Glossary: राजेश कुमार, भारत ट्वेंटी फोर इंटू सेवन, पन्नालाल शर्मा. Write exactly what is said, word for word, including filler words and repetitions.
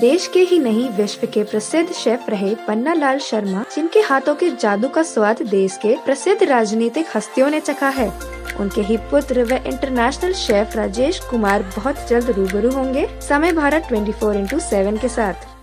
देश के ही नहीं विश्व के प्रसिद्ध शेफ रहे पन्नालाल शर्मा, जिनके हाथों के जादू का स्वाद देश के प्रसिद्ध राजनीतिक हस्तियों ने चखा है। उनके ही पुत्र व इंटरनेशनल शेफ राजेश कुमार बहुत जल्द रूबरू होंगे समय भारत ट्वेंटी फोर इंटू सेवन के साथ।